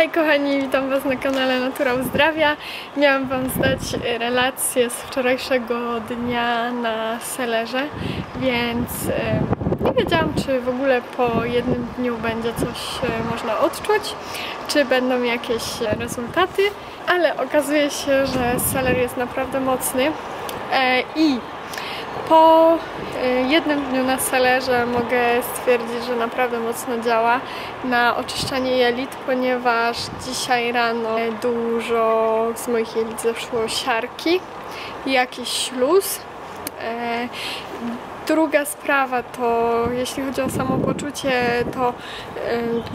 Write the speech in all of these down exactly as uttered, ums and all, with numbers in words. Hej kochani, witam Was na kanale Natura Uzdrawia. Miałam Wam zdać relację z wczorajszego dnia na selerze, więc nie wiedziałam, czy w ogóle po jednym dniu będzie coś można odczuć, czy będą jakieś rezultaty, ale okazuje się, że seler jest naprawdę mocny i po jednym dniu na selerze mogę stwierdzić, że naprawdę mocno działa na oczyszczanie jelit, ponieważ dzisiaj rano dużo z moich jelit zeszło siarki i jakiś śluz. Druga sprawa to, jeśli chodzi o samopoczucie, to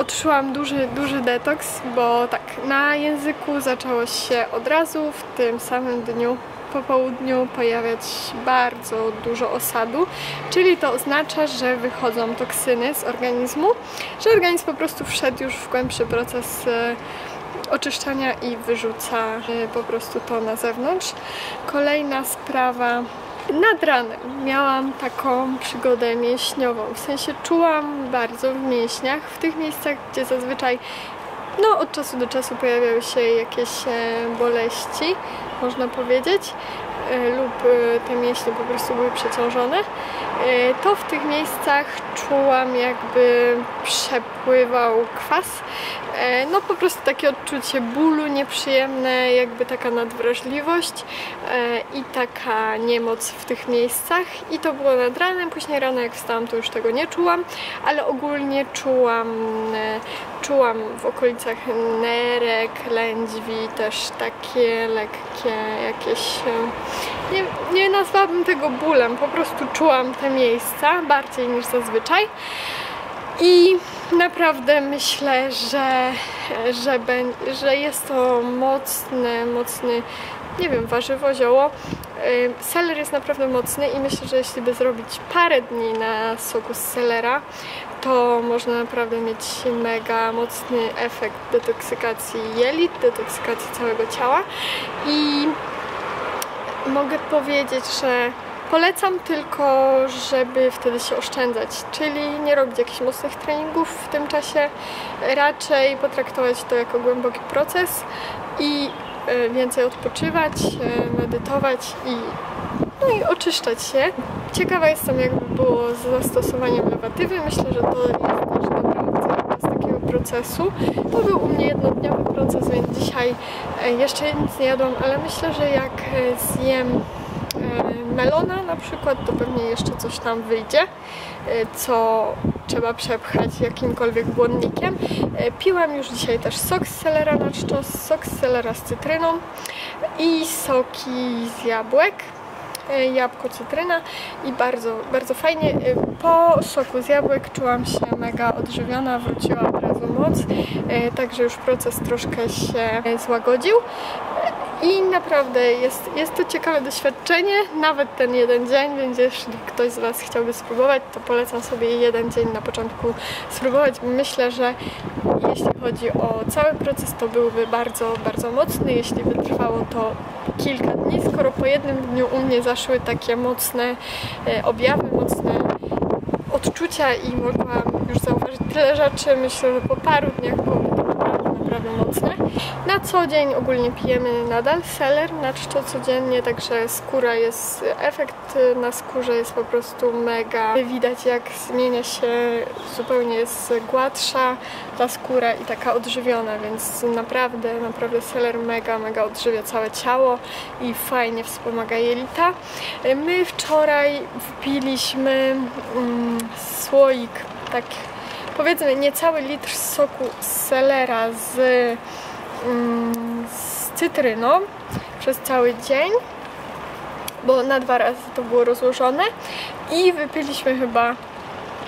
odczułam duży, duży detoks, bo tak na języku zaczęło się od razu w tym samym dniu. Po południu pojawiać bardzo dużo osadu, czyli to oznacza, że wychodzą toksyny z organizmu, że organizm po prostu wszedł już w głębszy proces oczyszczania i wyrzuca po prostu to na zewnątrz. Kolejna sprawa. Nad ranem miałam taką przygodę mięśniową, w sensie czułam bardzo w mięśniach, w tych miejscach, gdzie zazwyczaj no, od czasu do czasu pojawiały się jakieś boleści, można powiedzieć, lub te mięśnie po prostu były przeciążone, to w tych miejscach czułam, jakby przepływał kwas. No po prostu takie odczucie bólu nieprzyjemne, jakby taka nadwrażliwość i taka niemoc w tych miejscach. I to było nad ranem, później rano jak wstałam, to już tego nie czułam, ale ogólnie czułam, czułam w okolicach nerek, lędźwi też takie lekkie jakieś... Nie, nie nazwałabym tego bólem, po prostu czułam te miejsca bardziej niż zazwyczaj. I naprawdę myślę, że, że, że jest to mocny, mocny, nie wiem, warzywo, zioło. Seler jest naprawdę mocny i myślę, że jeśli by zrobić parę dni na soku z selera, to można naprawdę mieć mega mocny efekt detoksykacji jelit, detoksykacji całego ciała. I mogę powiedzieć, że polecam tylko, żeby wtedy się oszczędzać, czyli nie robić jakichś mocnych treningów w tym czasie, raczej potraktować to jako głęboki proces i więcej odpoczywać, medytować i, no i oczyszczać się. Ciekawa jestem, jakby było z zastosowaniem lewatywy. Myślę, że to jest też dobra opcja z takiego procesu. To był u mnie jednodniowy proces, więc dzisiaj jeszcze nic nie jadłam, ale myślę, że jak zjem melona na przykład, to pewnie jeszcze coś tam wyjdzie, co trzeba przepchać jakimkolwiek błonnikiem. Piłam już dzisiaj też sok z selera na czczo, sok z selera z cytryną i soki z jabłek, jabłko, cytryna i bardzo, bardzo fajnie. Po soku z jabłek czułam się mega odżywiona, wróciła od razu moc, także już proces troszkę się złagodził. I naprawdę jest, jest to ciekawe doświadczenie, nawet ten jeden dzień, więc jeśli ktoś z Was chciałby spróbować, to polecam sobie jeden dzień na początku spróbować. Myślę, że jeśli chodzi o cały proces, to byłby bardzo, bardzo mocny, jeśli by trwało to kilka dni, skoro po jednym dniu u mnie zaszły takie mocne objawy, mocne odczucia i mogłam już zauważyć tyle rzeczy. Myślę, że po paru dniach byłoby to naprawdę, naprawdę mocne. Na co dzień ogólnie pijemy nadal seler na czczo codziennie, także skóra jest, efekt na skórze jest po prostu mega. Widać, jak zmienia się, zupełnie jest gładsza ta skóra i taka odżywiona, więc naprawdę, naprawdę seler mega, mega odżywia całe ciało i fajnie wspomaga jelita. My wczoraj wpiliśmy mm, słoik, tak powiedzmy niecały litr soku z selera z z cytryną przez cały dzień, bo na dwa razy to było rozłożone i wypiliśmy chyba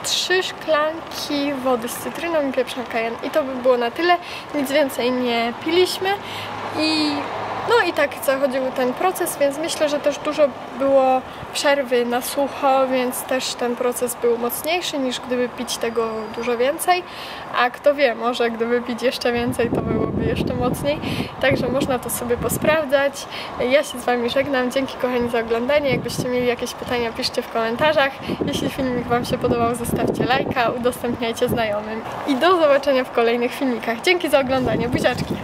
trzy szklanki wody z cytryną i pieprzem kajen i to by było na tyle, nic więcej nie piliśmy i No i tak zachodził ten proces, więc myślę, że też dużo było przerwy na sucho, więc też ten proces był mocniejszy niż gdyby pić tego dużo więcej. A kto wie, może gdyby pić jeszcze więcej, to byłoby jeszcze mocniej. Także można to sobie posprawdzać. Ja się z Wami żegnam. Dzięki kochani za oglądanie. Jakbyście mieli jakieś pytania, piszcie w komentarzach. Jeśli filmik Wam się podobał, zostawcie lajka, udostępniajcie znajomym. I do zobaczenia w kolejnych filmikach. Dzięki za oglądanie. Buziaczki!